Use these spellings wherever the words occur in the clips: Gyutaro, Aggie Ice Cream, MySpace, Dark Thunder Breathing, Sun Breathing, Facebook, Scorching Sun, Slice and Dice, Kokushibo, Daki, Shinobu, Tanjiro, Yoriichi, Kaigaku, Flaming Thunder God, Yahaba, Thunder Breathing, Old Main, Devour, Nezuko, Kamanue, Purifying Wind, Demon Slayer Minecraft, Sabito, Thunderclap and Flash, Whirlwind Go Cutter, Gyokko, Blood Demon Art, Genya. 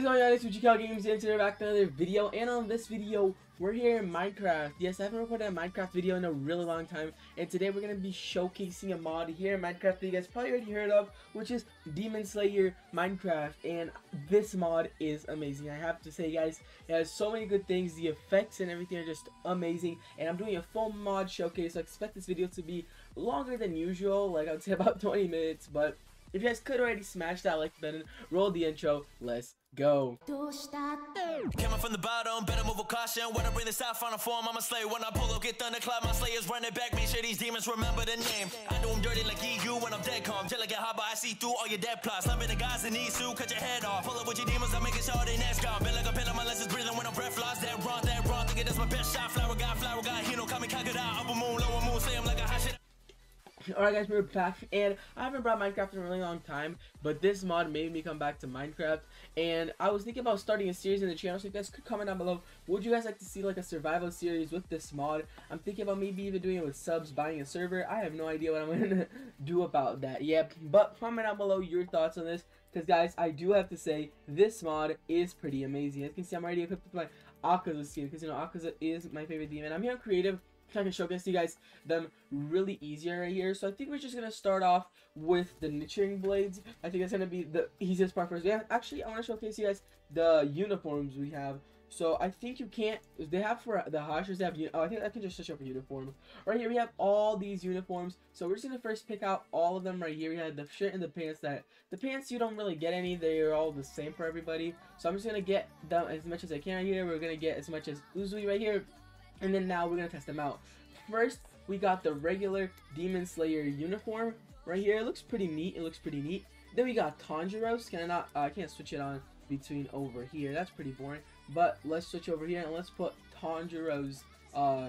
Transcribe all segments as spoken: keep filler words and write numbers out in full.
is going on, it's Muichiro Games, and today we're back to another video. And on this video, we're here in Minecraft. Yes, I haven't recorded a Minecraft video in a really long time, and today we're going to be showcasing a mod here in Minecraft that you guys probably already heard of, which is Demon Slayer Minecraft. And this mod is amazing, I have to say, guys. It has so many good things, the effects and everything are just amazing, and I'm doing a full mod showcase, so I expect this video to be longer than usual, like I'd say about twenty minutes, but if you guys could already smash that like button, roll the intro, let's go. Coming from the bottom, better move with caution. When I bring this out, find a form, I'm a slay. When I pull up, get thunderclap, my slayers running back. Make sure these demons remember the name. I do them dirty like Giyu when I'm dead calm. Jelly get hot, but I see through all your dead plots. Loving the guys in Inosuke, cut your head off. Pull up with your demons, I'm making sure they next gone. Been like a pillow, my lessons breathing when I'm breath lost. That wrong, that wrong, thinking that's my best shot. Flower guy, flower guy, he don't call me Kagada. Upper moon, lower moon, say I'm like a Hashira. Alright guys, we're back, and I haven't brought Minecraft in a really long time, but this mod made me come back to Minecraft, and I was thinking about starting a series in the channel, so if you guys could comment down below, would you guys like to see like a survival series with this mod? I'm thinking about maybe even doing it with subs, buying a server. I have no idea what I'm going to do about that yet, but comment down below your thoughts on this, because guys, I do have to say, this mod is pretty amazing. As you can see, I'm already equipped with my Akaza skin, because you know, Akaza is my favorite demon. I'm here on creative, so I can showcase you guys them really easier right here. So I think we're just gonna start off with the Nichirin blades. I think that's gonna be the easiest part first. Yeah, actually I want to showcase you guys the uniforms we have. So I think you can't. They have for the Hashiras. They have. Oh, I think I can just switch over uniform. Right here we have all these uniforms. So we're just gonna first pick out all of them right here. We have the shirt and the pants. That the pants you don't really get any. They are all the same for everybody. So I'm just gonna get them as much as I can right here. We're gonna get as much as Uzui right here. And then now we're going to test them out. First, we got the regular Demon Slayer uniform right here. It looks pretty neat. It looks pretty neat. Then we got Tanjiro's. Can I not? Uh, I can't switch it on between over here. That's pretty boring. But let's switch over here and let's put Tanjiro's uh,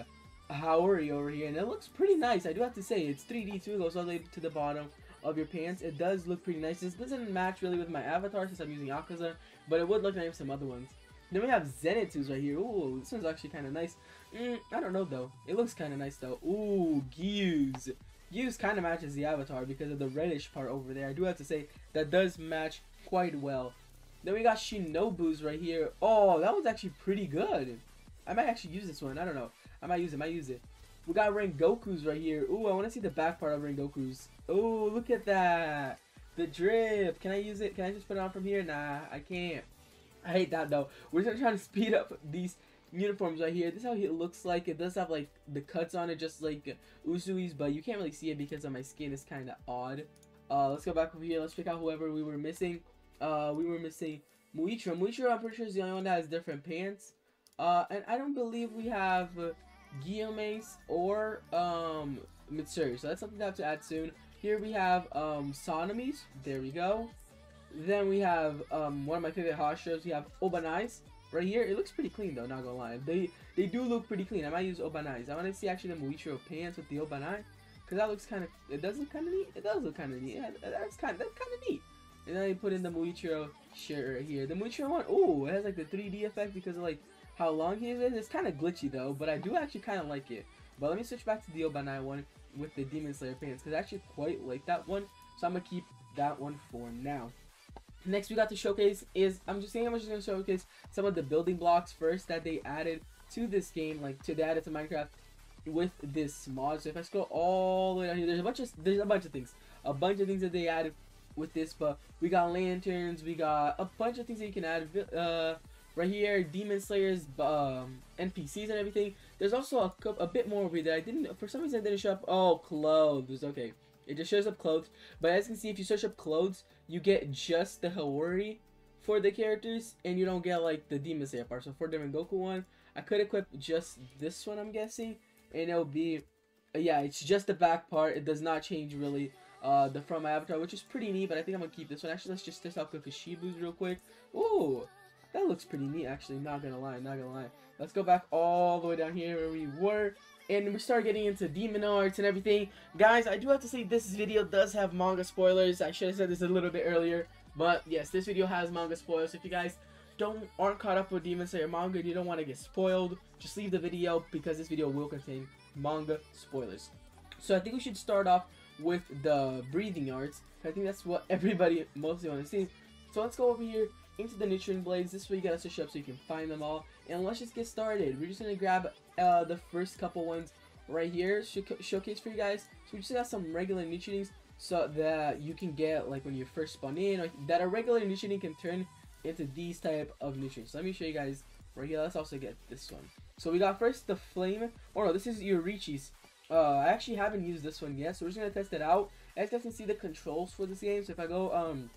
Haori over here. And it looks pretty nice. I do have to say, it's three D too. It goes all the way to the bottom of your pants. It does look pretty nice. This doesn't match really with my avatar since I'm using Akaza, but it would look nice with some other ones. Then we have Zenitsu's right here. Ooh, this one's actually kind of nice. Mm, I don't know though. It looks kind of nice though. Ooh, Giyu's. Giyu's kind of matches the avatar because of the reddish part over there. I do have to say that does match quite well. Then we got Shinobu's right here. Oh, that one's actually pretty good. I might actually use this one. I don't know. I might use it. I might use it. We got Rengoku's right here. Ooh, I want to see the back part of Rengoku's. Ooh, look at that. The drip. Can I use it? Can I just put it on from here? Nah, I can't. I hate that though. We're just trying to speed up these uniforms right here. This is how it looks like. It does have like the cuts on it, just like Usui's, but you can't really see it because of my skin is kind of odd. Uh, let's go back over here. Let's pick out whoever we were missing. Uh, we were missing Muichiro. Muichiro, I'm pretty sure, is the only one that has different pants. Uh, and I don't believe we have Guillemets or um, Mitsuri, so that's something I have to add soon. Here we have um, Sonomi's. There we go. Then we have um, one of my favorite Hashiras. We have Obanai's right here. It looks pretty clean though, not gonna lie. They they do look pretty clean. I might use Obanai's. I want to see actually the Muichiro pants with the Obanai, because that looks kind of. It does look kind of neat. It does look kind of neat. Yeah, that's kind that's kind of neat. And then I put in the Muichiro shirt right here. The Muichiro one. Oh, it has like the three D effect because of like how long he is. It's kind of glitchy though, but I do actually kind of like it. But let me switch back to the Obanai one with the Demon Slayer pants because I actually quite like that one. So I'm gonna keep that one for now. Next we got to showcase is, I'm just saying I'm just going to showcase some of the building blocks first that they added to this game, like to they added to Minecraft with this mod. So if I scroll all the way down here, there's a bunch of, there's a bunch of things, a bunch of things that they added with this, but we got lanterns, we got a bunch of things that you can add uh, right here, Demon Slayers, um, N P Cs and everything. There's also a, a bit more over there. I didn't, for some reason I didn't show up, oh, clothes, okay. It just shows up clothes, but as you can see, if you search up clothes, you get just the Haori for the characters, and you don't get like the Demon Slayer part. So for the Rengoku one, I could equip just this one, I'm guessing, and it'll be, yeah, it's just the back part. It does not change really uh, the front of my avatar, which is pretty neat, but I think I'm gonna keep this one. Actually, let's just test out Kokushibo's real quick. Ooh, that looks pretty neat, actually, not gonna lie, not gonna lie. Let's go back all the way down here where we were. And we start getting into demon arts and everything. Guys, I do have to say this video does have manga spoilers. I should have said this a little bit earlier. But yes, this video has manga spoilers. If you guys don't aren't caught up with Demon Slayer manga and you don't want to get spoiled, just leave the video because this video will contain manga spoilers. So I think we should start off with the breathing arts. I think that's what everybody mostly wants to see. So let's go over here into the Nichirin Blades. This way you gotta switch up so you can find them all. And let's just get started. We're just gonna grab uh, the first couple ones right here, sh showcase for you guys. So we just got some regular Nichirins so that you can get like when you first spawn in, or that a regular Nichirin can turn into these type of Nichirins. So let me show you guys right here. Let's also get this one. So we got first the Flame. Oh no, this is Yoriichi's. Uh, I actually haven't used this one yet, so we're just gonna test it out. As you guys can see, the controls for this game. So if I go um,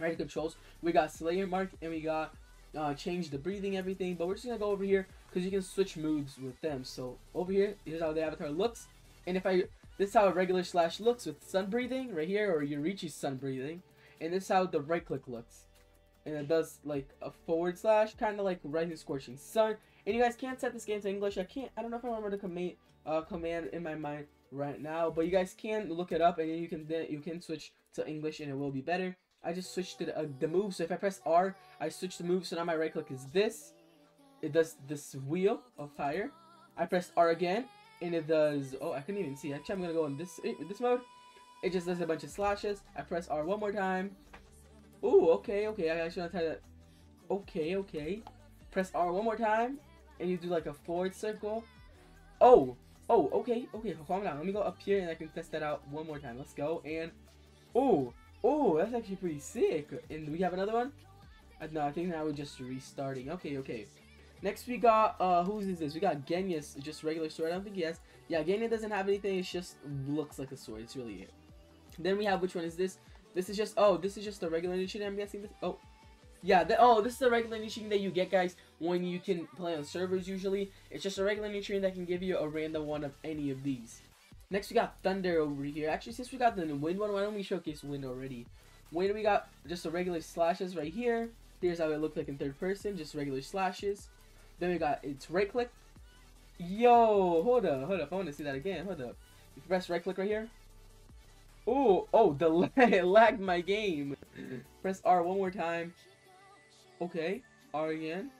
right to controls, we got Slayer Mark and we got uh, change the breathing, everything. But we're just gonna go over here because you can switch moves with them. So over here, here's how the avatar looks, and if I this is how a regular slash looks with Sun Breathing right here, or Yoriichi's Sun Breathing, and this is how the right click looks, and it does like a forward slash, kind of like Rising Scorching Sun. And you guys can't set this game to English. I can't. I don't know if I remember the command. Uh, command in my mind right now, but you guys can look it up, and then you can then you can switch to English and it will be better. I just switched the, uh, the move, so if I press R, I switch the move, so now my right click is this, it does this wheel of fire. I press R again and it does, oh I couldn't even see, actually I'm gonna go in this this mode, it just does a bunch of slashes. I press R one more time. Ooh, okay, okay, I actually want to try that. Okay, okay, press R one more time and you do like a forward circle. Oh, oh, okay, okay, calm down. Let me go up here and I can test that out one more time. Let's go, and... Oh, oh, that's actually pretty sick. And do we have another one? I, no, I think now we're just restarting. Okay, okay. Next we got, uh, whose is this? We got Genya's, just regular sword. I don't think he has... Yeah, Genya doesn't have anything. It just looks like a sword. It's really it. Then we have, which one is this? This is just, oh, this is just the regular Nichirin, I'm guessing. This. Oh, yeah, the, oh, this is the regular Nichirin that you get, guys, when you can play on servers usually. It's just a regular Nichirin that can give you a random one of any of these. Next, we got Thunder over here. Actually, since we got the Wind one, why don't we showcase Wind already? Wind, we got just the regular slashes right here. Here's how it looked like in third person, just regular slashes. Then we got its right click. Yo, hold up, hold up, I want to see that again, hold up. If you press right click right here. Oh, oh, the lag, it lagged my game. Press R one more time. Okay, R again.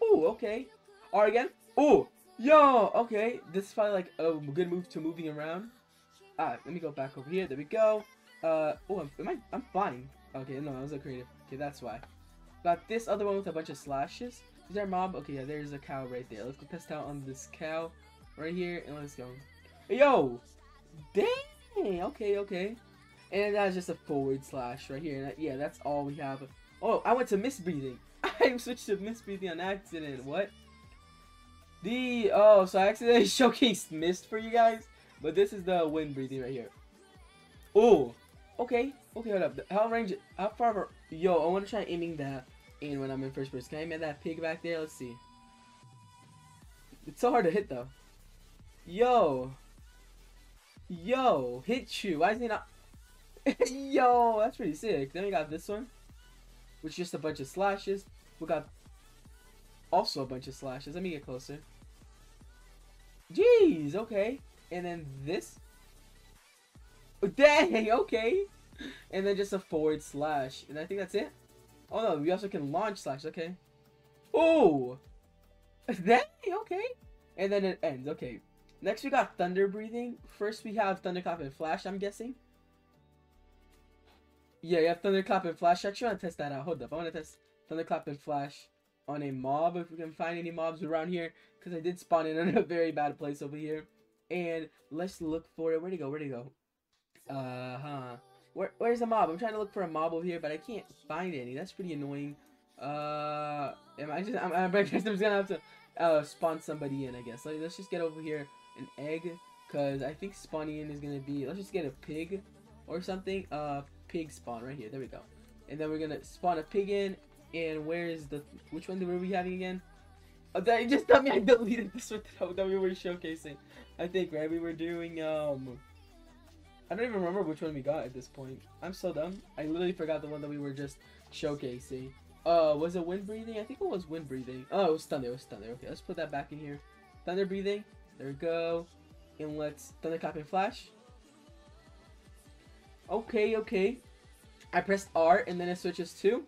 Oh, okay. R again. Oh, yo. Okay, this is probably like a good move to moving around. Ah, let me go back over here. There we go. Uh, oh, am I? I'm flying. Okay, no, that was a creative. Okay, that's why. Got this other one with a bunch of slashes. Is there a mob? Okay, yeah, there's a cow right there. Let's go test out on this cow right here, and let's go. Yo, dang. Okay, okay. And that's just a forward slash right here. And that, yeah, that's all we have. Oh, I went to misbreathing. I switched to misbreathing on accident. What? The oh, so I accidentally showcased mist for you guys, but this is the wind breathing right here. Oh, okay, okay, hold up. How range? How far? Yo, I want to try aiming that in when I'm in first person. Can I aim at that pig back there? Let's see. It's so hard to hit though. Yo, yo, hit you. Why is he not? Yo, that's pretty sick. Then we got this one, which is just a bunch of slashes. We got also a bunch of slashes. Let me get closer. Jeez, okay. And then this. Dang, okay. And then just a forward slash. And I think that's it. Oh no, we also can launch slash, okay. Oh! Dang, okay. And then it ends, okay. Next we got Thunder Breathing. First we have Thunderclap and Flash, I'm guessing. Yeah, you have Thunderclap and Flash. I actually want to test that out. Hold up. I want to test Thunderclap and Flash on a mob, if we can find any mobs around here, because I did spawn in in a very bad place over here. And let's look for it. Where'd it go? Where'd it go? Uh-huh. Where, where's the mob? I'm trying to look for a mob over here, but I can't find any. That's pretty annoying. Uh, am I just... I'm, I'm, I'm just going to have to uh, spawn somebody in, I guess. Like, let's just get over here an egg, because I think spawning in is going to be... Let's just get a pig or something. Uh... Pig spawn right here. There we go. And then we're gonna spawn a pig in. And where is the? Which one were we having again? Oh, that you just tell me I deleted this one that we were showcasing. I think right. We were doing um. I don't even remember which one we got at this point. I'm so dumb. I literally forgot the one that we were just showcasing. Uh, was it wind breathing? I think it was wind breathing. Oh, it was thunder. It was thunder. Okay, let's put that back in here. Thunder breathing. There we go. And let's Thunderclap and Flash. Okay, okay. I pressed R and then it switches to.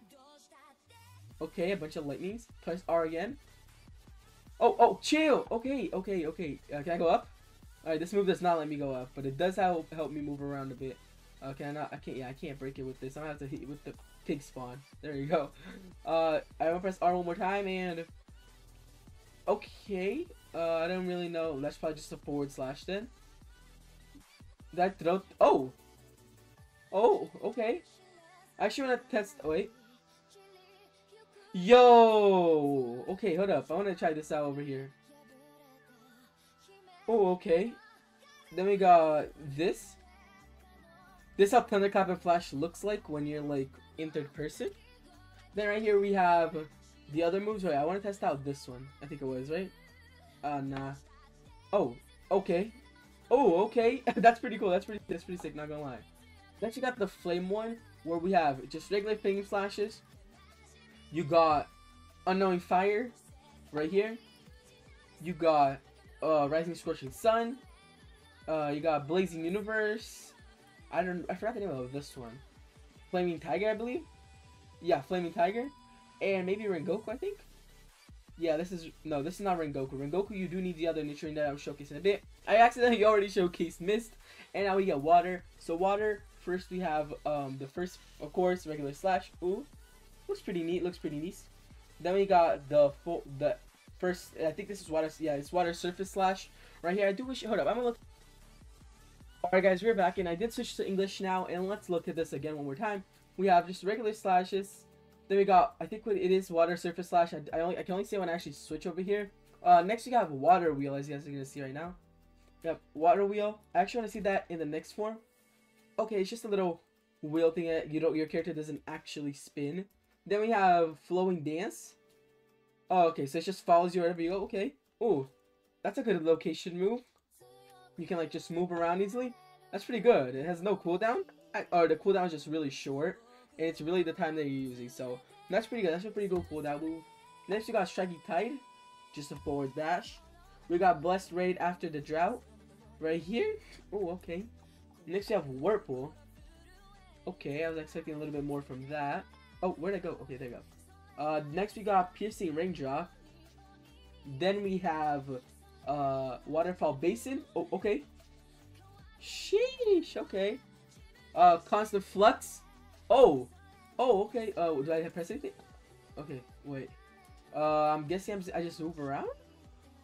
Okay, a bunch of lightnings. Press R again. Oh, oh, chill. Okay, okay, okay. Uh, can I go up? All right, this move does not let me go up, but it does help help me move around a bit. Uh, can I not? I can't. Yeah, I can't break it with this. I'm gonna have to hit it with the pig spawn. There you go. Uh, I'm gonna press R one more time and... Okay. Uh, I don't really know. That's probably just a forward slash then. That throw... Oh! Oh, okay. I actually wanna test... Oh, wait. Yo! Okay, hold up. I wanna try this out over here. Oh, okay. Then we got this. This is how Thunderclap and Flash looks like when you're like in third person. Then right here we have the other moves. Wait, I want to test out this one. I think it was, right? Uh, nah. Oh, okay. Oh, okay. That's pretty cool. That's pretty, that's pretty sick, not gonna lie. Next you got the flame one where we have just regular flame slashes. You got unknowing fire right here. You got uh, rising scorching sun. Uh, you got blazing universe. I don't. I forgot the name of this one. Flaming tiger, I believe. Yeah, flaming tiger, and maybe Rengoku, I think. Yeah, this is no. This is not Rengoku. Rengoku, you do need the other Nichirin that I'll showcase in a bit. I accidentally already showcased mist, and now we get water. So water. First, we have um the first, of course, regular slash. Ooh, looks pretty neat. Looks pretty nice. Then we got the full the first. I think this is water. Yeah, it's water surface slash right here. I do wish. Hold up, I'm gonna look. Alright guys, we're back and I did switch to English now, and let's look at this again one more time. We have just regular slashes. Then we got, I think what it is, water surface slash. I, I, only, I can only say when I actually switch over here. Uh, next we have water wheel, as you guys are going to see right now. Yep, water wheel. I actually want to see that in the next form. Okay, it's just a little wheel thing that you don't, your character doesn't actually spin. Then we have flowing dance. Oh, okay, so it just follows you wherever you go. Okay. Ooh, that's a good location move. You can like just move around easily. That's pretty good. It has no cooldown, I, or the cooldown is just really short, and it's really the time that you're using. So that's pretty good. That's a pretty good cooldown move. Next, we got Striking Tide, just a forward dash. We got Blessed Raid after the drought, right here. Oh, okay. Next, we have Whirlpool. Okay, I was expecting a little bit more from that. Oh, where'd I go? Okay, there you go. Uh, next, we got Piercing Raindrop. Then we have. Uh, waterfall basin. Oh, okay. Sheesh. Okay. Uh, constant flux. Oh. Oh, okay. Oh, uh, do I press anything? Okay. Wait. Uh, I'm guessing I'm. I just move around.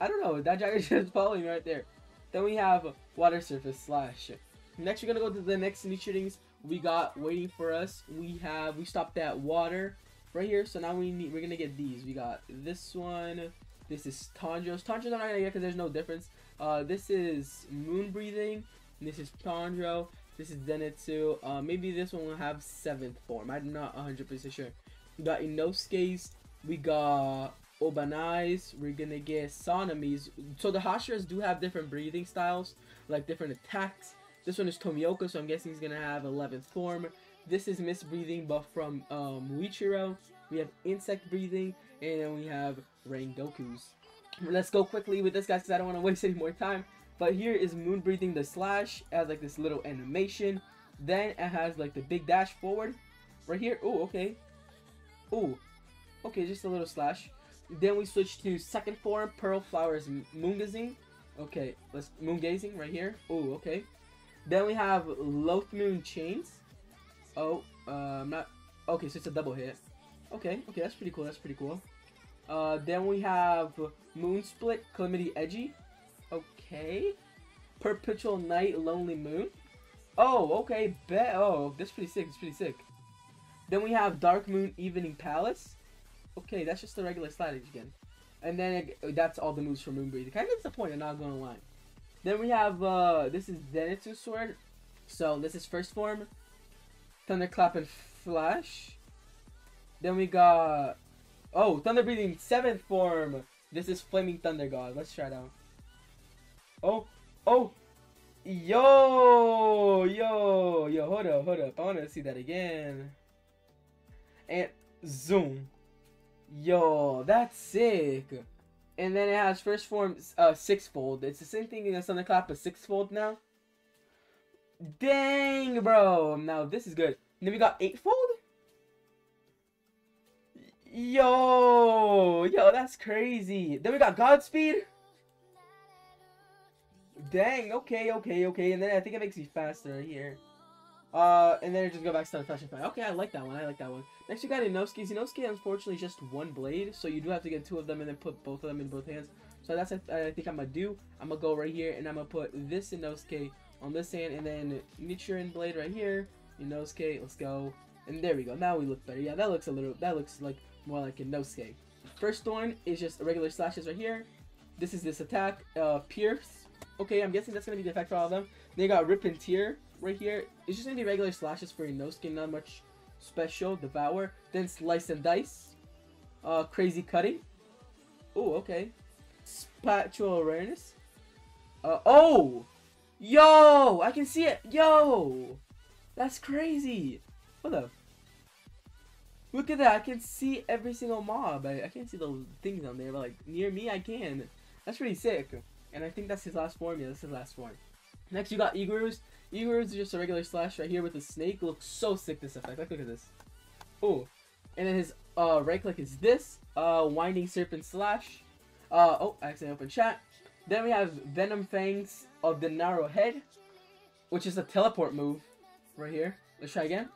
I don't know. That dragon just following me right there. Then we have water surface slash. Next, we're gonna go to the next Nichirins we got waiting for us. We have we stopped at water right here. So now we need. We're gonna get these. We got this one. This is Tanjiro's. Tanjiro's I'm not gonna get because there's no difference. Uh, this is Moon Breathing. This is Tanjiro. This is Zenitsu. Uh, maybe this one will have seventh form. I'm not one hundred percent sure. We got Inosuke's. We got Obanai's. We're gonna get Sonami's. So the Hashiras do have different breathing styles, like different attacks. This one is Tomioka, so I'm guessing he's gonna have eleventh form. This is Mist Breathing, but from um, Muichiro. We have Insect Breathing, and then we have Rengoku's. Let's go quickly with this, guys, because I don't want to waste any more time. But here is Moon Breathing the slash. It has like this little animation. Then it has like the big dash forward right here. Oh, okay. Oh, okay, just a little slash. Then we switch to second form, Pearl Flowers Moon Gazing. Okay, let's Moon Gazing right here. Oh, okay. Then we have Loth Moon Chains. Oh, uh, I'm not. Okay, so it's a double hit. Okay, okay, that's pretty cool. That's pretty cool. Uh, then we have Moon Split, Calamity Edgy. Okay. Perpetual Night, Lonely Moon. Oh, okay. Bet. Oh, that's pretty sick. It's pretty sick. Then we have Dark Moon, Evening Palace. Okay, that's just the regular slidage again. And then it, that's all the moves for Moon Breathing. Kind of disappointing, I'm not gonna lie. Then we have uh, this is Zenitsu Sword. So this is first form, Thunderclap and Flash. Then we got. Oh, Thunder Breathing, seventh form. This is Flaming Thunder God. Let's try it out. Oh, oh. Yo, yo, yo, hold up, hold up. I want to see that again. And zoom. Yo, that's sick. And then it has first form, uh, sixfold. It's the same thing as Thunderclap, but sixfold now. Dang, bro. Now, this is good. And then we got eightfold? Yo, yo, that's crazy. Then we got Godspeed. Dang, okay, okay, okay. And then I think it makes me faster here. Uh, and then I just go back to Thunder Flash and Flash. Okay, I like that one. I like that one. Next, you got Inosuke. Inosuke, unfortunately, is just one blade, so you do have to get two of them and then put both of them in both hands. So that's what I think I'm going to do. I'm going to go right here, and I'm going to put this Inosuke on this hand, and then Nichirin blade right here. Inosuke, let's go. And there we go. Now we look better. Yeah, that looks a little, that looks like more like Inosuke. First thorn is just regular slashes right here. This is this attack. Uh, Pierce. Okay, I'm guessing that's going to be the effect for all of them. They got Rip and Tear. Right here, it's just gonna be regular slashes for Inosuke, not much special. Devour, then Slice and Dice, uh, Crazy Cutting. Oh, okay. Spatula Awareness. Uh, oh, yo, I can see it. Yo, that's crazy. Hold up. Look at that. I can see every single mob. I, I can't see the things on there, but like near me, I can. That's pretty sick. And I think that's his last form. Yeah, that's his last form. Next, you got Iguru's. Iguru's is just a regular slash right here with a snake. Looks so sick, this effect. Like, look at this. Oh, and then his uh, right click is this. Uh, Winding Serpent Slash. Uh, oh, I accidentally opened chat. Then we have Venom Fangs of the Narrow Head, which is a teleport move right here. Let's try again.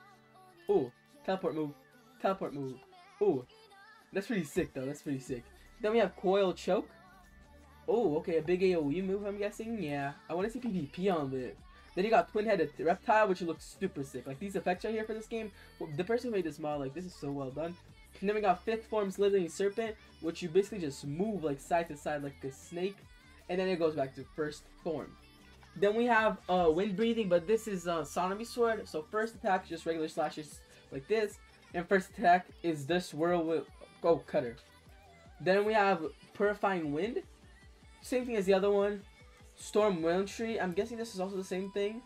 Oh, teleport move. Teleport move. Oh, that's pretty sick, though. That's pretty sick. Then we have Coil Choke. Oh, okay, a big AoE move, I'm guessing. Yeah, I want to see PvP on it. Then you got Twin-Headed Reptile, which looks super sick. Like, these effects right here for this game, well, the person who made this mod, like, this is so well done. And then we got Fifth Form's Slithering Serpent, which you basically just move, like, side to side like a snake. And then it goes back to First Form. Then we have uh, Wind Breathing, but this is uh, Sonomy Sword. So first attack, just regular slashes like this. And first attack is this Whirlwind Go Cutter. Then we have Purifying Wind. Same thing as the other one. Storm Wind Tree. I'm guessing this is also the same thing.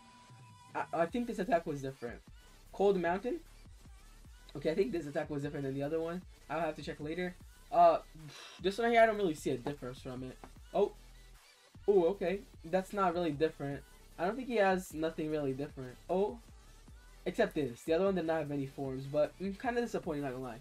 I, I think this attack was different. Cold Mountain. Okay, I think this attack was different than the other one. I'll have to check later. Uh, this one right here, I don't really see a difference from it. Oh. Oh, okay. That's not really different. I don't think he has nothing really different. Oh. Except this. The other one did not have any forms, but I'm kind of disappointed, not gonna lie.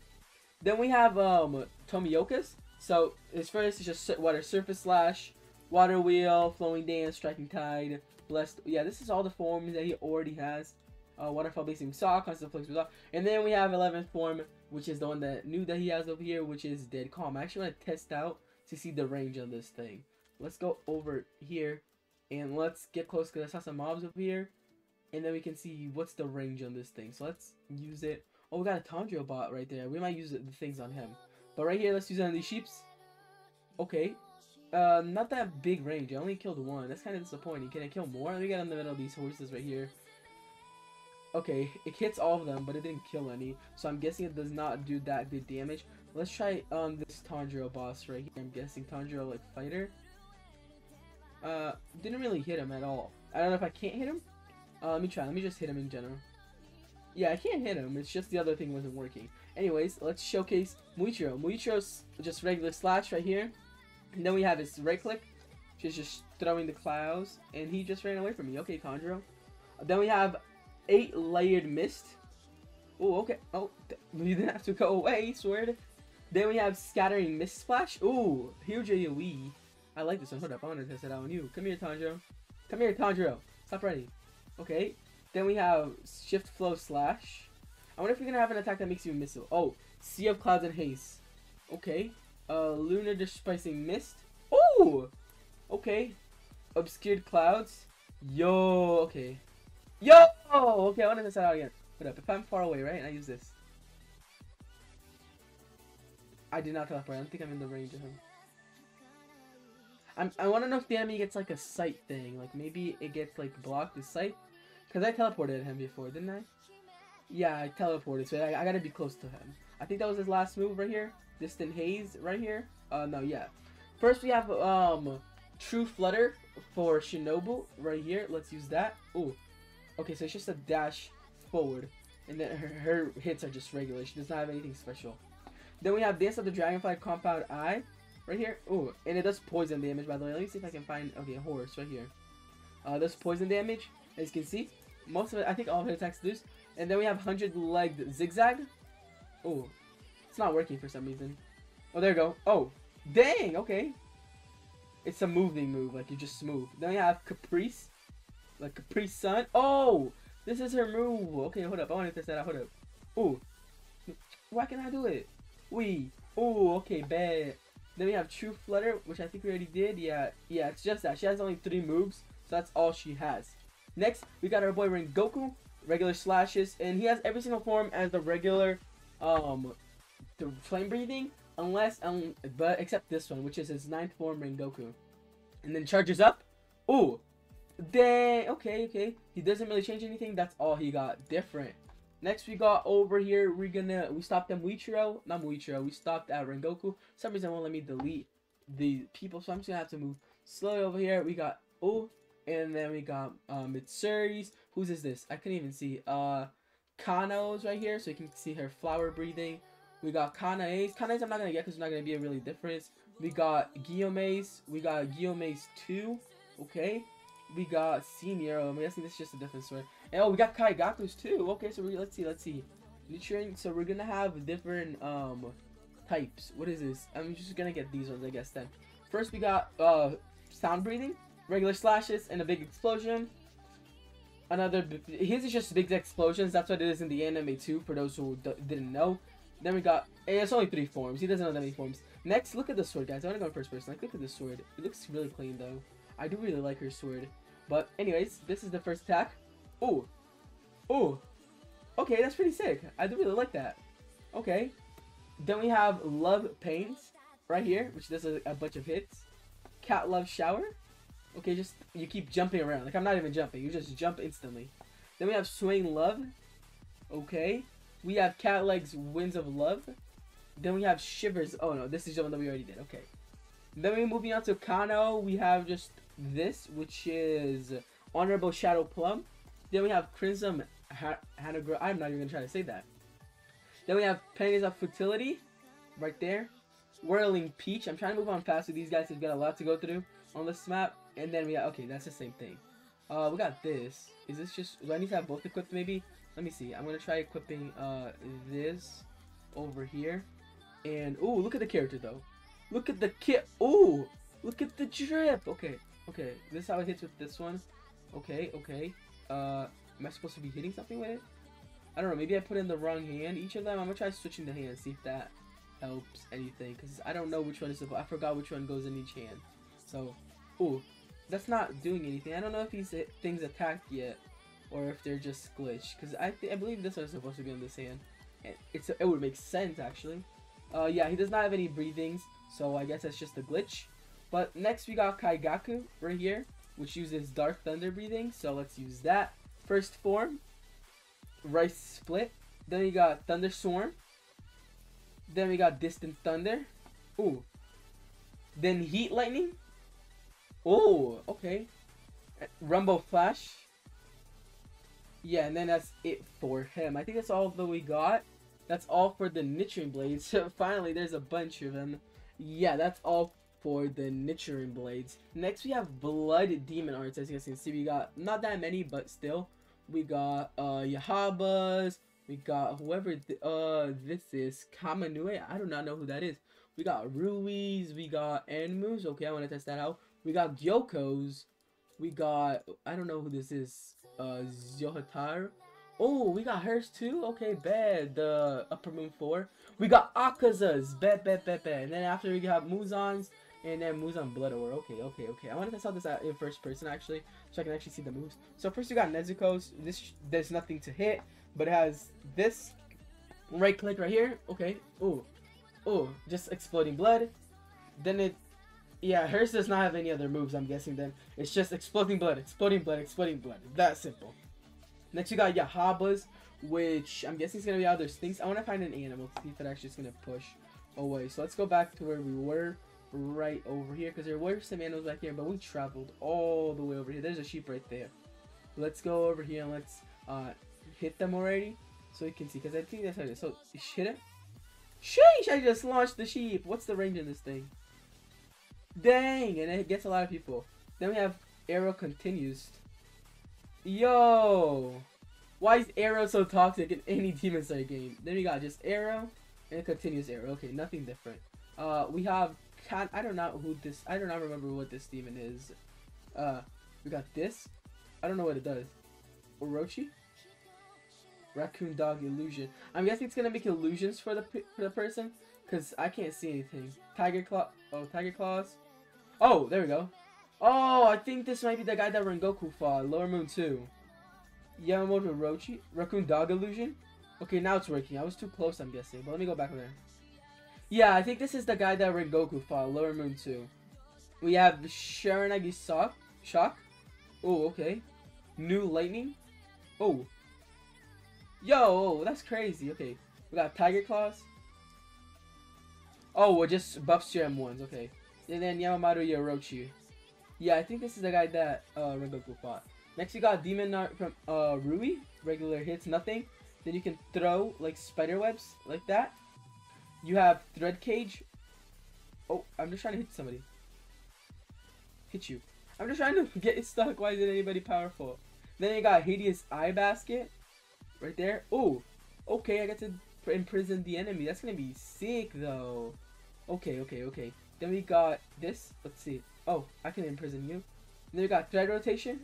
Then we have um, Tomioka's. So, his first is just Water Surface Slash, Water Wheel, Flowing Dance, Striking Tide, Blessed. Yeah, this is all the forms that he already has. Uh, Waterfall Basing Saw, Constant Flux Resolve. And then we have eleventh form, which is the one that new that he has over here, which is Dead Calm. I actually want to test out to see the range on this thing. Let's go over here, and let's get close, because I saw some mobs over here. And then we can see what's the range on this thing. So, let's use it. Oh, we got a Tanjiro bot right there. We might use the things on him. But right here, let's use one of these sheeps. Okay. Uh, not that big range. I only killed one. That's kind of disappointing. Can I kill more? Let me get in the middle of these horses right here. Okay. It hits all of them, but it didn't kill any. So I'm guessing it does not do that good damage. Let's try um this Tanjiro boss right here. I'm guessing Tanjiro, like, fighter. Uh, didn't really hit him at all. I don't know if I can't hit him. Uh, let me try. Let me just hit him in general. Yeah, I can't hit him. It's just the other thing wasn't working. Anyways, let's showcase Muichiro. Muichiro's just regular slash right here. And then we have his right click, which is just throwing the clouds. And he just ran away from me. Okay, Tanjiro. Then we have eight layered mist. Oh, okay. Oh, you didn't have to go away, sword. Then we have Scattering Mist Splash. Ooh, huge AoE. I like this one. Hold up, I want to test it out on you. Come here, Tanjiro. Come here, Tanjiro. Stop running. Okay. Then we have Shift Flow Slash. I wonder if we're going to have an attack that makes you miss it. Oh, Sea of Clouds and Haze. Okay. Uh, Lunar Dispersing Mist. Oh! Okay. Obscured Clouds. Yo, okay. Yo! Okay, I want to test that out again. Hold up. If I'm far away, right? And I use this. I did not teleport. I don't think I'm in the range of him. I'm, I want to know if the enemy gets like a sight thing. Like maybe it gets like blocked with sight. Because I teleported at him before, didn't I? Yeah, I teleported, so I, I gotta be close to him. I think that was his last move right here. Distant Haze right here. Uh, no, yeah. First we have, um, True Flutter for Shinobu right here. Let's use that. Ooh. Okay, so it's just a dash forward. And then her, her hits are just regular. She does not have anything special. Then we have Dance of the Dragonfly Compound Eye right here. Ooh, and it does poison damage, by the way. Let me see if I can find, okay, horse right here. Uh, does poison damage, as you can see. Most of it, I think all of her attacks do. And then we have hundred-legged zigzag. Oh, it's not working for some reason. Oh, there you go. Oh, dang. Okay, it's a moving move, like you just move. Then we have Caprice, like Caprice Sun. Oh, This is her move. Okay, hold up. I want to test that out. Hold up. Ooh. Why can I do it? We. Ooh, okay, bad. Then we have True Flutter, which I think we already did. Yeah, yeah, it's just that. She has only three moves, so that's all she has. Next, we got our boy Rengoku. Regular slashes, and he has every single form as the regular um, the Flame Breathing, unless, um, but except this one, which is his ninth form, Rengoku. And then charges up. Ooh. Dang. Okay, okay. He doesn't really change anything. That's all he got different. Next, we got over here, we're gonna, we stopped at Muichiro, not Muichiro, we stopped at Rengoku. For some reason, it won't let me delete the people, so I'm just gonna have to move slowly over here. We got, oh, and then we got um, Mitsuri's, whose is this? I couldn't even see. Uh, Kano's right here, so you can see her flower breathing. We got Kanae's. Kanae's I'm not gonna get because there's not gonna be a really difference. We got Giyomei's, we got Giyomei's two, okay. We got Senior. I'm guessing this is just a different story. And oh, we got Kaigaku's too. Okay, so we, let's see, let's see. Nichirin, so we're gonna have different um types. What is this? I'm just gonna get these ones, I guess. Then first we got uh sound breathing, regular slashes, and a big explosion. Another, his is just big explosions. That's what it is in the anime too. For those who d didn't know. Then we got, and it's only three forms. He doesn't know that many forms. Next, look at the sword, guys. I wanna go in first person. Like, look at the sword. It looks really clean though. I do really like her sword. But anyways, this is the first attack. Ooh. Ooh. Okay, that's pretty sick. I do really like that. Okay. Then we have Love Pains right here, which does a, a bunch of hits. Cat Love Shower. Okay, just, you keep jumping around. Like, I'm not even jumping. You just jump instantly. Then we have Swing Love. Okay. We have Cat Legs Winds of Love. Then we have Shivers. Oh, no, this is the one that we already did. Okay. Then we're moving on to Kano. We have just this, which is Honorable Shadow Plum. Then we have Crimson ha Hanagra. I'm not even gonna try to say that. Then we have Pennies of Futility right there. Whirling Peach. I'm trying to move on fast with these guys. We've got a lot to go through on this map. And then we got, okay, that's the same thing. Uh, we got this. Is this just, do I need to have both equipped maybe? Let me see. I'm gonna try equipping uh this over here. And ooh, look at the character though. Look at the kit. Ooh, look at the drip. Okay. Okay, this is how it hits with this one. Okay, okay. Uh, am I supposed to be hitting something with it? I don't know. Maybe I put in the wrong hand. Each of them. I'm gonna try switching the hands. See if that helps anything. Cause I don't know which one is supposed. I forgot which one goes in each hand. So, ooh, that's not doing anything. I don't know if these things attacked yet, or if they're just glitched. Cause I th I believe this one is supposed to be on this hand. It's it would make sense actually. Uh, yeah, he does not have any breathings, so I guess that's just a glitch. But next we got Kaigaku right here, which uses Dark Thunder Breathing, so let's use that. First form, Rice Split. Then we got Thunderstorm. Then we got Distant Thunder. Ooh. Then Heat Lightning. Oh, okay. Rumble Flash. Yeah, and then that's it for him. I think that's all that we got. That's all for the Nichirin Blades. Finally, there's a bunch of them. Yeah, that's all for the Nichirin Blades. Next, we have Blood Demon Arts. As you guys can see, we got not that many, but still. We got uh, Yahabas. We got whoever th uh, this is. Kamanue. I do not know who that is. We got Rui's. We got Enmu's. Okay, I want to test that out. We got Gyokko's. We got... I don't know who this is. Uh, Zyohatar. Oh, we got hers too? Okay, bad. The uh, Upper Moon four. We got Akaza's. Bad, bad, bad, bad. And then after we have Muzan's. And then Muzan Blood War. Okay, okay, okay. I want to test out this out in first person actually, so I can actually see the moves. So first we got Nezuko's. This there's nothing to hit, but it has this right click right here. Okay. Ooh, ooh, just exploding blood. Then it, yeah, hers does not have any other moves. I'm guessing then it's just exploding blood, exploding blood, exploding blood. That simple. Next we got Yahaba's, which I'm guessing is gonna be other things. I want to find an animal to see if it actually is gonna push away. So let's go back to where we were. Right over here, because there were some animals back here, but we traveled all the way over here. There's a sheep right there. Let's go over here and let's uh hit them already, so you can see, because I think that's how it is. So hit it. Sheesh! I just launched the sheep. What's the range in this thing? Dang! And it gets a lot of people. Then we have arrow continues. Yo! Why is arrow so toxic in any Demon Slayer game? Then we got just arrow and it continues arrow. Okay, nothing different. Uh, we have. Can, I don't know who this, I do not remember what this demon is. Uh, we got this. I don't know what it does. Orochi? Raccoon Dog Illusion. I'm guessing it's gonna make illusions for the for the person, cause I can't see anything. Tiger Claw. Oh, Tiger Claws. Oh, there we go. Oh, I think this might be the guy that Rengoku fought. Lower Moon two. Yamamoto Roshi. Raccoon Dog Illusion. Okay, now it's working. I was too close, I'm guessing. But let me go back there. Yeah, I think this is the guy that Rengoku fought. Lower Moon two. We have Sharanagi Sock. Shock. Oh, okay. New Lightning. Oh. Yo, that's crazy. Okay. We got Tiger Claws. Oh, we're just buffs G M ones. Okay. And then Yamamoto Yoriichi. Yeah, I think this is the guy that uh, Rengoku fought. Next, we got Demon Art from uh, Rui. Regular hits, nothing. Then you can throw, like, spider webs, like that. You have Thread Cage. Oh, I'm just trying to hit somebody. Hit you. I'm just trying to get it stuck. Why isn't anybody powerful? Then you got Hideous Eye Basket. Right there. Oh, okay, I get to imprison the enemy. That's going to be sick, though. Okay, okay, okay. Then we got this. Let's see. Oh, I can imprison you. And then we got Thread Rotation.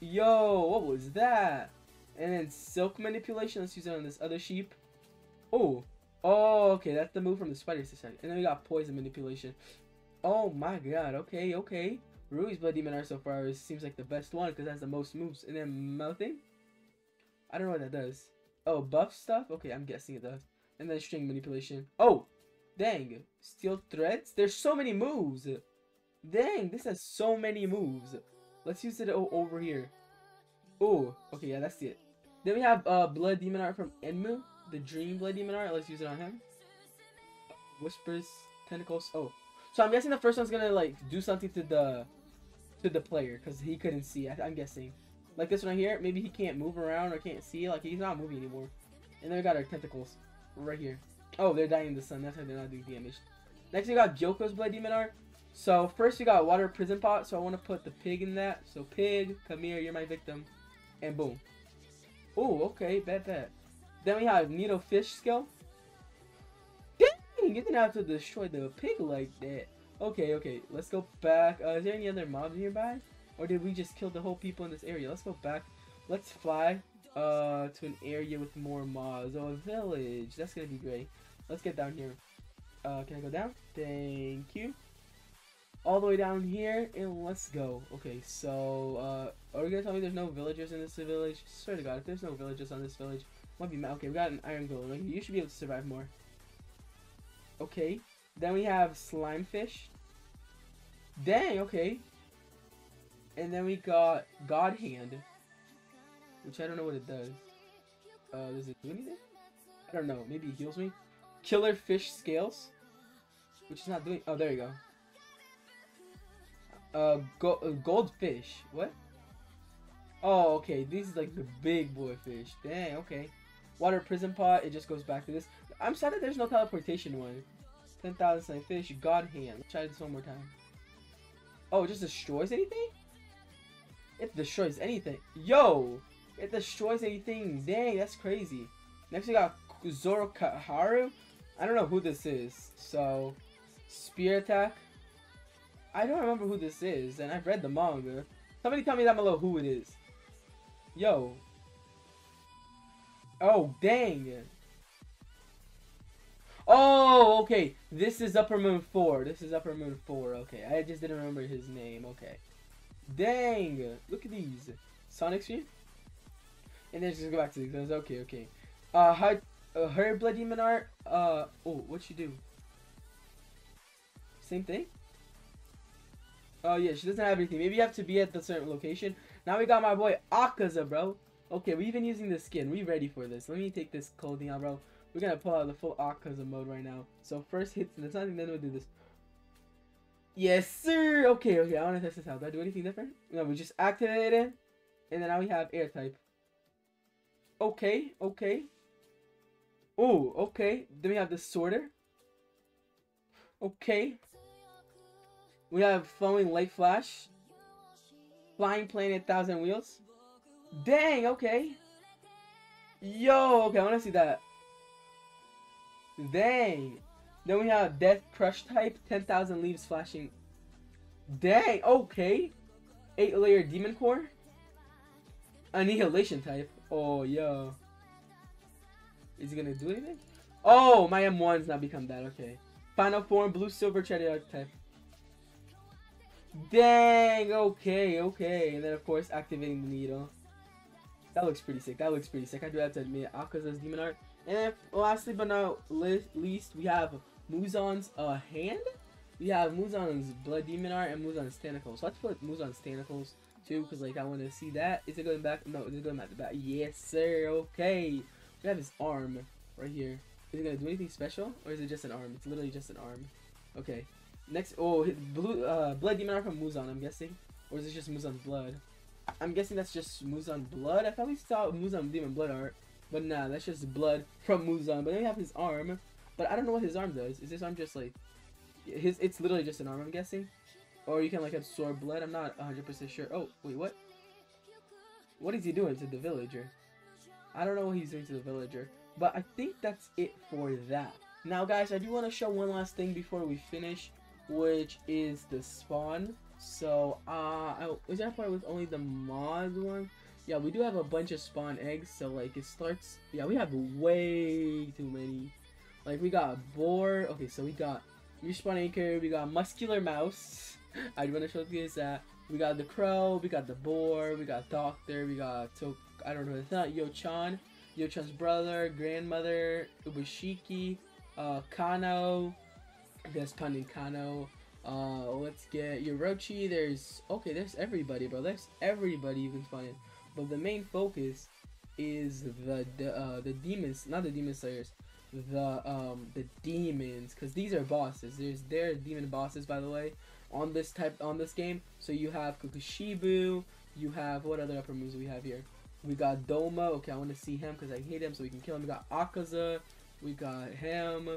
Yo, what was that? And then Silk Manipulation. Let's use it on this other sheep. Oh, oh, okay. That's the move from the Spider Society. And then we got Poison Manipulation. Oh, my God. Okay, okay. Rui's Blood Demon Art so far seems like the best one because it has the most moves. And then Melting. I don't know what that does. Oh, buff stuff? Okay, I'm guessing it does. And then String Manipulation. Oh, dang. Steel Threads? There's so many moves. Dang, this has so many moves. Let's use it over here. Oh, okay, yeah, that's it. Then we have uh, Blood Demon Art from Enmu. The Dream Blood Demon Art. Let's use it on him. Whispers, Tentacles. Oh. So I'm guessing the first one's gonna like do something to the to the player because he couldn't see. I, I'm guessing like this one right here. Maybe he can't move around or can't see. Like he's not moving anymore. And then we got our tentacles right here. Oh, they're dying in the sun. That's why they're not doing damage. Next we got Gyokko's Blood Demon Art. So first we got Water Prison Pot. So I want to put the pig in that. So pig, come here. You're my victim. And boom. Oh, okay. Bet that. Then we have Needle Fish Skill. You didn't have to destroy the pig like that. Okay, okay, let's go back. Uh, is there any other mobs nearby? Or did we just kill the whole people in this area? Let's go back. Let's fly uh, to an area with more mobs. Oh, a village. That's going to be great. Let's get down here. Uh, can I go down? Thank you. All the way down here, and let's go. Okay, so uh, are you going to tell me there's no villagers in this village? Swear to God, if there's no villagers on this village, might be mad. Okay, we got an iron golem. Like, you should be able to survive more. Okay, then we have slime fish. Dang, okay. And then we got God Hand, which I don't know what it does. Uh, does it do anything? I don't know. Maybe it heals me. Killer Fish Scales, which is not doing. Oh, there you go. Uh, go uh, goldfish. What? Oh, okay. These is like the big boy fish. Dang, okay. Water Prison Pot. It just goes back to this. I'm sad that there's no teleportation one. ten thousand slime fish, God Hand. Let's try this one more time. Oh, it just destroys anything? It destroys anything. Yo! It destroys anything. Dang, that's crazy. Next we got Zorokaharu. I don't know who this is. So, Spear Attack. I don't remember who this is, and I've read the manga. Somebody tell me down below who it is. Yo. Oh, dang. Oh, okay. This is Upper Moon four. This is Upper Moon four. Okay, I just didn't remember his name. Okay. Dang. Look at these. Sonic Stream. And then just go back to these. Okay, okay. Uh, her, uh, her Blood Demon Art. Uh, oh, what she do? Same thing? Oh, yeah, she doesn't have anything. Maybe you have to be at the certain location. Now we got my boy Akaza, bro. Okay, we've been using this skin. We ready for this. Let me take this clothing on, bro. We're gonna pull out the full Akaza mode right now. So first hits the sun, and then we'll do this. Yes, sir! Okay, okay, I wanna test this out. Do I do anything different? No, we just activate it. And then now we have air type. Okay, okay. Oh, okay. Then we have the sorter. Okay. We have flowing light flash. Flying planet thousand wheels. Dang, okay. Yo, okay, I wanna see that. Dang. Then we have Death Crush type, ten thousand leaves flashing. Dang, okay. eight layer Demon Core. Annihilation type. Oh, yo. Is it gonna do anything? Oh, my M one's now become that. Okay. Final form, blue, silver, Chariot archetype. Dang. Okay. Okay. And then of course activating the needle. That looks pretty sick. That looks pretty sick. I do have to admit, Akaza's Demon Art. And lastly, but not least, we have Muzan's uh, hand. We have Muzan's Blood Demon Art and Muzan's Tentacles. So I have to put Muzan's Tentacles too, because like I want to see that. Is it going back? No, is it going back to back? Yes, sir. Okay. We have his arm right here. Is it going to do anything special, or is it just an arm? It's literally just an arm. Okay. Next, oh, his blue, uh, Blood Demon Art from Muzan, I'm guessing. Or is it just Muzan's Blood? I'm guessing that's just Muzan Blood. I thought we saw Muzan Demon Blood Art. But nah, that's just blood from Muzan. But then we have his arm. But I don't know what his arm does. Is his arm just like... his? It's literally just an arm, I'm guessing. Or you can like absorb blood. I'm not one hundred percent sure. Oh, wait, what? What is he doing to the villager? I don't know what he's doing to the villager. But I think that's it for that. Now, guys, I do want to show one last thing before we finish, which is the spawn. So, uh, is that part with only the mod one? Yeah, we do have a bunch of spawn eggs, so like it starts, yeah, we have way too many. Like we got boar, okay, so we got your spawn anchor, we got muscular mouse, I do want to show you guys that. We got the crow, we got the boar, we got doctor, we got, so I don't know, it's not Yo-chan, Yo-chan's brother, grandmother, Ubushiki, uh, Kano, that's Pandin Kano. Uh, let's get Yoriichi, there's, okay, there's everybody, bro, there's everybody you can find. But the main focus is the the, uh, the demons, not the demon slayers, the um the demons, because these are bosses. There's there are demon bosses, by the way, on this type on this game. So you have Kokushibo, you have what other upper moves we have here? We got Douma. Okay, I want to see him because I hate him, so we can kill him. We got Akaza, we got him,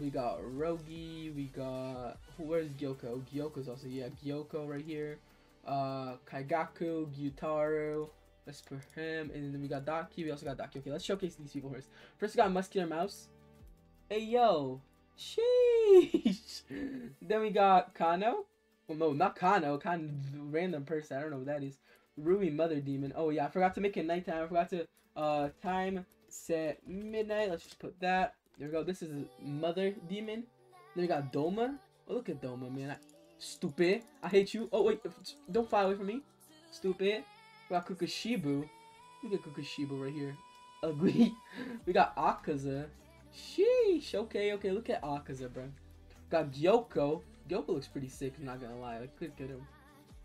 we got Rogi, we got where's Gyokko? Gyokko's also yeah, Gyokko right here. Uh, Kaigaku, Gyutaro. That's for him, and then we got Daki. We also got Daki. Okay, let's showcase these people first. First, we got Muscular Mouse. Hey, yo. Sheesh. Then we got Kano. Well, no, not Kano. Kano, random person. I don't know what that is. Rui, Mother Demon. Oh, yeah, I forgot to make it nighttime. I forgot to uh, time set midnight. Let's just put that. There we go. This is Mother Demon. Then we got Douma. Oh, look at Douma, man. I, stupid. I hate you. Oh, wait. Don't fly away from me. Stupid. We got Kokushibo. We got Kokushibo right here. Ugly. We got Akaza. Sheesh. Okay, okay. Look at Akaza, bro. We got Gyokko. Gyokko looks pretty sick, I'm not gonna lie. Like, look at him.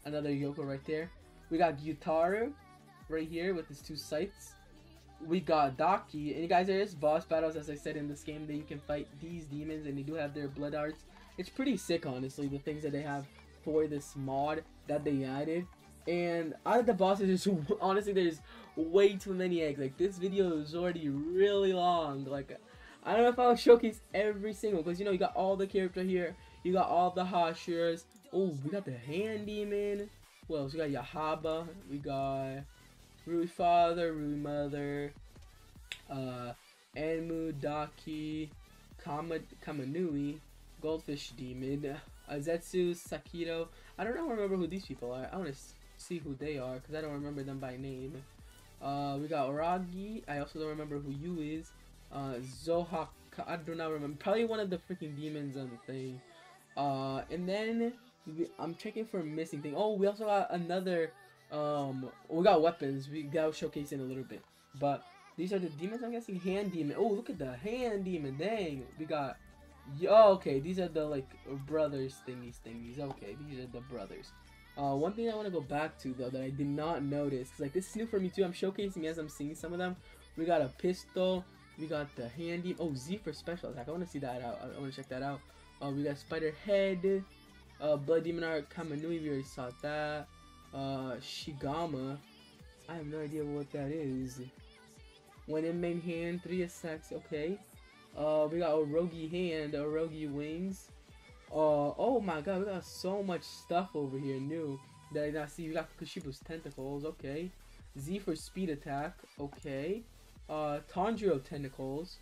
Another Gyokko right there. We got Gyutaro right here with his two sights. We got Daki. And you guys, there is boss battles, as I said, in this game that you can fight these demons, and they do have their blood arts. It's pretty sick, honestly, the things that they have for this mod that they added. And out of the bosses, there's, honestly, there's way too many eggs. Like, this video is already really long. Like, I don't know if I'll showcase every single, because, you know, you got all the character here. You got all the Hashiras. Oh, we got the Hand Demon. What else? We got Yahaba. We got Rui Father, Rui Mother, uh, Enmu, Daki, Kama, Kamanue, Goldfish Demon, Azetsu, Sakiro. I don't know, remember who these people are. I want to see who they are because I don't remember them by name. Uh, we got Oragi. I also don't remember who you is. Uh, Zohaka. I do not remember. Probably one of the freaking demons on the thing. Uh, and then we, I'm checking for missing thing. Oh, we also got another. Um, we got weapons. We got showcase in a little bit. But these are the demons. I'm guessing hand demon. Oh, look at the hand demon. Dang. We got. Oh, okay, these are the like brothers thingies thingies. Okay, these are the brothers. Uh, one thing I want to go back to though that I did not notice, cause like this is new for me too. I'm showcasing as I'm seeing some of them. We got a pistol. We got the handy. Oh, Z for special attack. I want to see that out. I want to check that out. Uh, we got Spider Head. Uh, Blood Demon Art Kamanui. We already saw that. Uh, Shigama. I have no idea what that is. When in main hand, three attacks. Okay. Uh, we got Orogi hand, Orogi wings. Uh, oh my god, we got so much stuff over here new that I did not see. We got Kokushibo's tentacles, okay. Z for speed attack, okay. Uh, Tanjiro tentacles.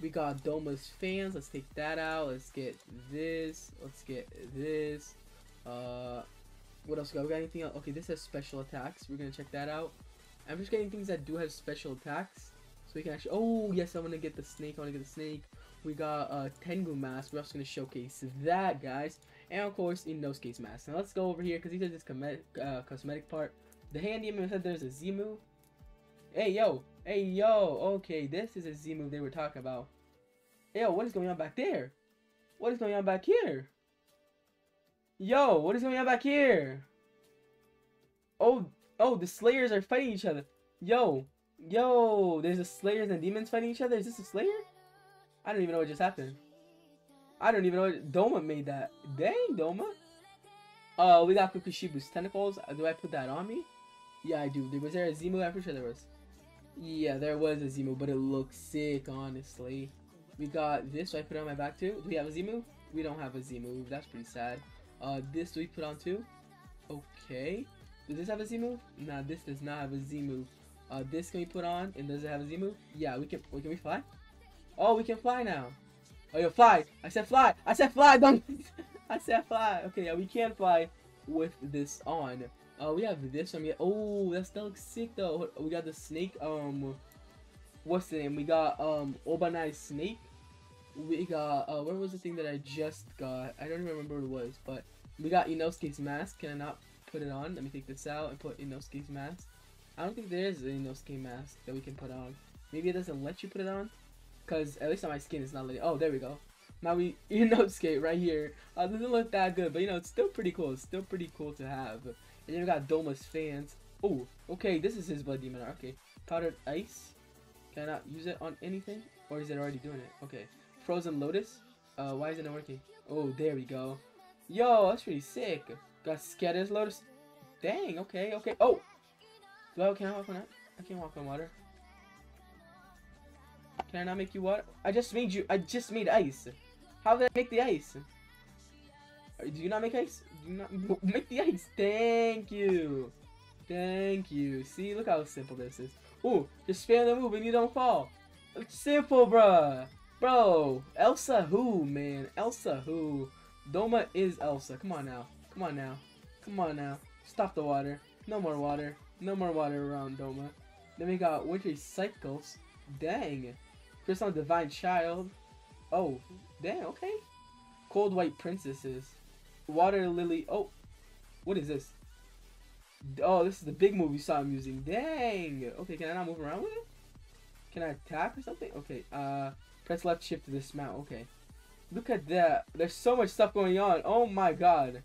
We got Doma's fans, let's take that out. Let's get this, let's get this. Uh, what else we got? We got anything else? Okay, this has special attacks. We're gonna check that out. I'm just getting things that do have special attacks. we can actually, oh yes, I want to get the snake, I want to get the snake. We got a uh, Tengu mask, we're also going to showcase that, guys. And of course, Inosuke's mask. Now let's go over here, because these are just cosmetic, uh, cosmetic part. The hand demon said there's a Z move. Hey yo, hey yo, okay, this is a Z move they were talking about. Yo, what is going on back there? What is going on back here? Yo, what is going on back here? Oh, oh, the Slayers are fighting each other. Yo, yo, there's a Slayers and demons fighting each other. Is this a Slayer? I don't even know what just happened. I don't even know what, Douma made that. Dang, Douma. Oh, uh, we got Kokushibo's tentacles. Do I put that on me? Yeah, I do. Was there a Z move? I'm pretty sure there was. Yeah, there was a Z move, but it looks sick, honestly. We got this, do I put it on my back too? Do we have a Z move? We don't have a Z move, that's pretty sad. Uh, this do we put on too? Okay. Does this have a Z move? Nah, this does not have a Z move. Uh, this can we put on, and does it have a Z move? Yeah, we can, wait, can we fly? Oh, we can fly now. Oh, yo, fly! I said fly! I said fly! Don't! I said fly! Okay, yeah, we can fly with this on. Uh, we have this one. Yeah. Oh, that still looks sick though. We got the snake, um... what's the name? We got um Obanai snake. We got uh where was the thing that I just got? I don't even remember what it was, but we got Inosuke's mask. Can I not put it on? Let me take this out and put Inosuke's mask. I don't think there is an Inosuke mask that we can put on. Maybe it doesn't let you put it on, cause at least on my skin it's not letting. Oh, there we go. Now we Inosuke right here. Uh, doesn't look that good, but you know it's still pretty cool. It's still pretty cool to have. And then we got Douma's fans. Oh, okay, this is his Blood Demon Art. Okay, powdered ice. Can I not use it on anything? Or is it already doing it? Okay. Frozen Lotus? Uh, why isn't it working? Oh, there we go. Yo, that's pretty sick. Got Scatter's Lotus. Dang, okay, okay. Oh! Do I, can I walk on that? I can't walk on water. Can I not make you water? I just made you, I just made ice. How did I make the ice? Do you not make ice? Do you not make the ice? Thank you. Thank you. See, look how simple this is. Ooh, just spam the move and you don't fall. It's simple, bruh. Bro, Elsa who, man? Elsa who? Douma is Elsa. Come on now. Come on now. Come on now. Stop the water. No more water. No more water around Douma. Then we got Wintry Cycles. Dang. Crystal Divine Child. Oh, dang, okay. Cold White Princesses. Water Lily. Oh, what is this? Oh, this is the big move you saw I'm using. Dang! Okay, can I not move around with it? Can I attack or something? Okay, uh, press left shift to dismount. Okay. Look at that. There's so much stuff going on. Oh my god.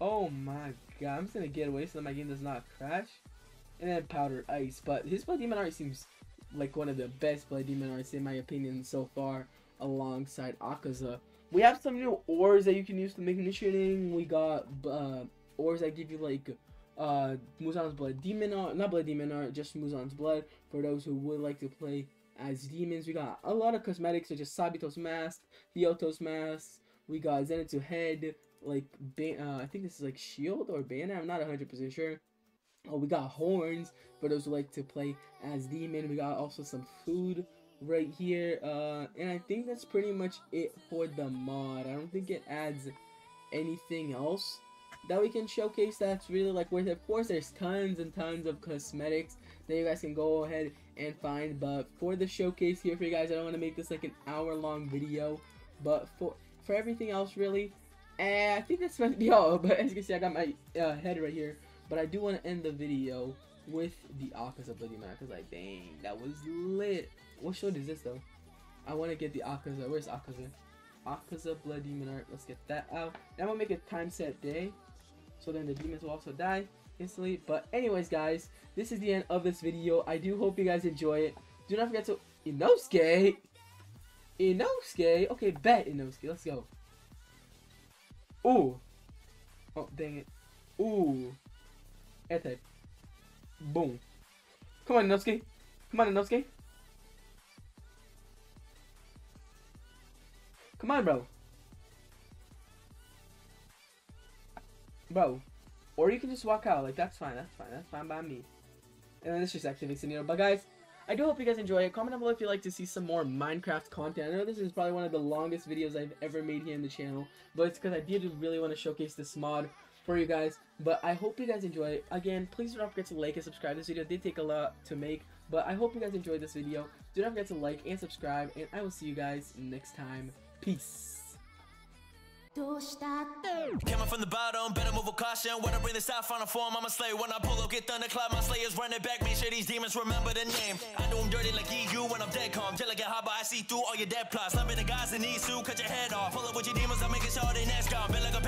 Oh my god. I'm just gonna get away so that my game does not crash. And then powdered ice. But his Blood Demon Art seems like one of the best Blood Demon Arts in my opinion so far, alongside Akaza. We have some new ores that you can use to make Nichirin. We got, uh, ores that give you, like, Uh, Muzan's Blood Demon Art, not Blood Demon Art, just Muzan's Blood, for those who would like to play as demons. We got a lot of cosmetics, such as Sabito's mask, Kyoto's mask, we got Zenitsu head, like, uh, I think this is like shield or banner, I'm not one hundred percent sure. Oh, we got horns, for those who like to play as demon. We got also some food right here, uh, and I think that's pretty much it for the mod. I don't think it adds anything else that we can showcase that's really like worth it. Of course, there's tons and tons of cosmetics that you guys can go ahead and find, but for the showcase here for you guys, I don't want to make this like an hour long video, but for for everything else really, and I think that's meant to be all. But as you can see, I got my uh, head right here, but I do want to end the video with the Akaza Blood Demon Art, because like, dang, that was lit. What shield is this though? I want to get the Akaza. Where's Akaza? Akaza Blood Demon Art. Let's get that out. Now I'm gonna make a time set day, so then the demons will also die instantly. But anyways, guys, this is the end of this video. I do hope you guys enjoy it. Do not forget to... Inosuke! Inosuke! Okay, bet Inosuke. Let's go. Ooh. Oh, dang it. Ooh. Air type. Boom. Come on, Inosuke. Come on, Inosuke. Come on, bro. Bro, or you can just walk out, like, that's fine, that's fine, that's fine by me. And then this just activates in here. But guys, I do hope you guys enjoy it. Comment down below if you'd like to see some more Minecraft content. I know this is probably one of the longest videos I've ever made here in the channel, but it's because I did really want to showcase this mod for you guys. But I hope you guys enjoy it. Again, please don't forget to like and subscribe. This video did take a lot to make, But I hope you guys enjoyed this video. Do not forget to like and subscribe, and I will see you guys next time. Peace. Coming from the bottom, better move with caution. When I bring this out, find a form, I'ma slay. When I pull up, get thunderclap, my slayers running back. Make sure these demons remember the name. I do them dirty like Giyu when I'm dead calm. Jelly get hot, but I see through all your dead plots. I'm in the guys in Nichirin, cut your head off. Pull up with your demons, I'm making sure they next gone. Been like a